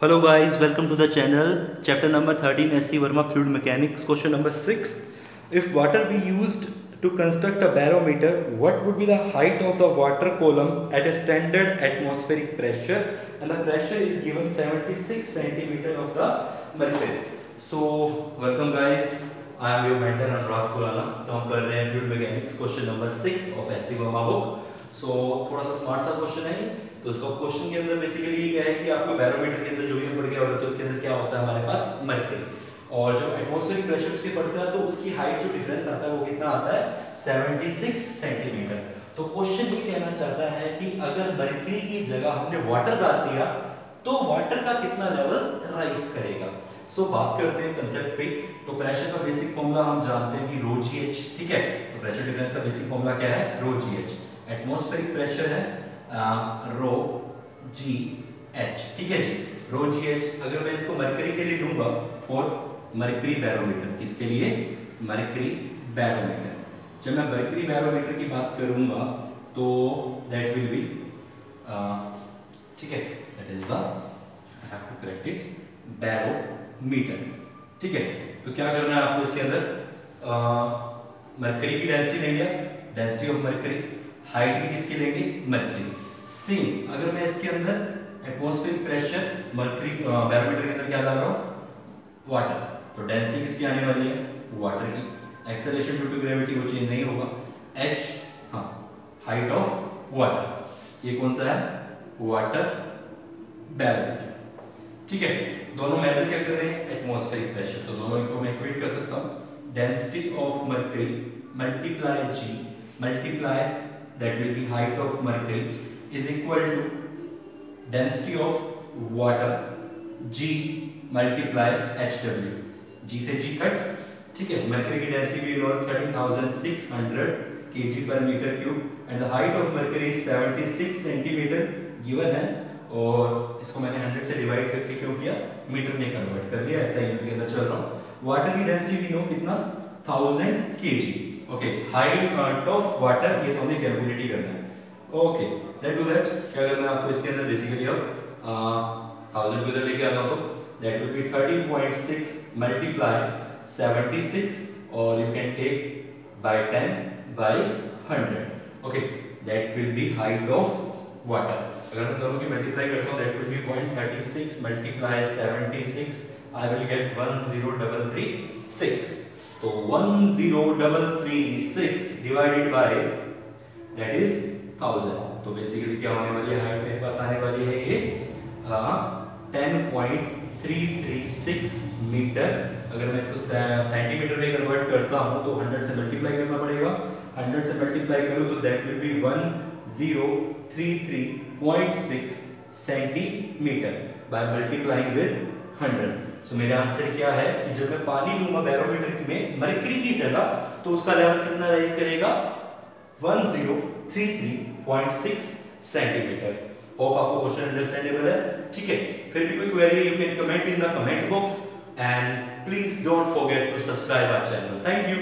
Hello guys, welcome to the channel. Chapter number 13, H. C. Verma, Fluid Mechanics. Question number 6. If water be used to construct a barometer, what would be the height of the water column at a standard atmospheric pressure? And the pressure is given 76 centimeter of the mercury. So, welcome guys. I am your mentor Anurag Khurana. So, we are doing Fluid Mechanics. Question number 6 of H. C. Verma book. So, थोड़ा सा smart सा question है. तो उसका question के अंदर basically ये क्या है कि आपको बैरोमीटर के अंदर जो भी हम पढ़ के आए थे उसके अंदर क्या होता है हमारे पास मर्करी, और जब एटमॉस्फेरिक प्रेशर उसके पड़ता है तो उसकी हाइट जो डिफरेंस आता है वो कितना आता है 76 सेंटीमीटर। तो क्वेश्चन ये कहना चाहता है कि अगर मर्करी की जगह हमने वाटर डाल दिया तो वाटर का कितना लेवल राइज करेगा। सो बात करते हैं कांसेप्ट पे। तो प्रेशर का बेसिक फार्मूला हम जानते हैं कि rho gh, ठीक है। तो प्रेशर डिफरेंस का बेसिक फार्मूला क्या है, rho gh। एटमॉस्फेरिक प्रेशर है रो जी एच, ठीक है जी, रो जी एच। अगर मैं इसको मरकरी के लिए लूंगा फॉर मरकरी बैरोमीटर, किसके लिए, मरकरी बैरोमीटर। जब मैं मरकरी बैरोमीटर की बात करूंगा तो दैट विल बी, ठीक है, that is the, I have to correct it, barometer, ठीक है। तो क्या करना है आपको इसके अंदर, मरकरी की डेंसिटी ले लिया, डेंसिटी ऑफ मरकरी, हाइट भी किसकी लेंगे मर्करी। सेम अगर मैं इसके अंदर एटमॉस्फेरिक प्रेशर मर्करी बैरोमीटर के अंदर क्या डाल रहा हूं, वाटर, तो डेंसिटी किसकी आने वाली है, वाटर की। एक्सेलरेशन ड्यू टू ग्रेविटी वो चेंज नहीं होगा, h, हां, हाइट ऑफ वाटर, ये कौन सा है, वाटर बैरोमीटर, ठीक है। दोनों मेजर क्या कर रहे हैं, एटमॉस्फेरिक प्रेशर, तो दोनों को मैं इक्वेट कर सकता हूं, density of mercury multiply g multiply that will be height of mercury is equal to density of water g multiply hw, g से g कट, ठीक है। mercury की density भी you know 13,600 kg per meter cube and the height of mercury is 76 centimeter given है, और इसको मैंने 100 से डिवाइड करके क्यों किया, मीटर में कन्वर्ट कर लिया, ऐसा ही इनके अंदर चल रहा हूँ। वाटर की डेंसिटी भी नो कितना 1000 kg, okay, height of water ये तो हमें कैलकुलेट ही करना है, ओके लेट डू दैट। क्या करना है आपको इसके अंदर बेसिकली, अब 1000 को इधर लेके आता हूं तो दैट विल बी 13.6 मल्टीप्लाई 76 और you can take by 10 by 100, okay that will be height of water. अगर हम दोनों की मल्टीप्लाई करता हूं that will be 0.36 multiply 76 I will get 10336। तो 10336 डिवाइडेड बाय दैट इज 1000, तो बेसिकली क्या होने वाली है, हाइट मेरे पास आने वाली है ये 10.336 मीटर। अगर मैं इसको सेंटीमीटर में कन्वर्ट करता हूं तो 100 से मल्टीप्लाई करना पड़ेगा, 100 से मल्टीप्लाई करूं तो that will be 1033.6 centimetre by multiplying with 100। तो मेरा आंसर क्या है कि जब मैं पानी लूंगा बैरोमीटर में मरकरी की जगह तो उसका लेवल कितना राइज करेगा, 1033.6 सेंटीमीटर। होप आपको क्वेश्चन अंडरस्टैंडेबल है, ठीक है। फिर भी कोई query you can comment in the comment box and please don't forget to subscribe our channel. Thank you.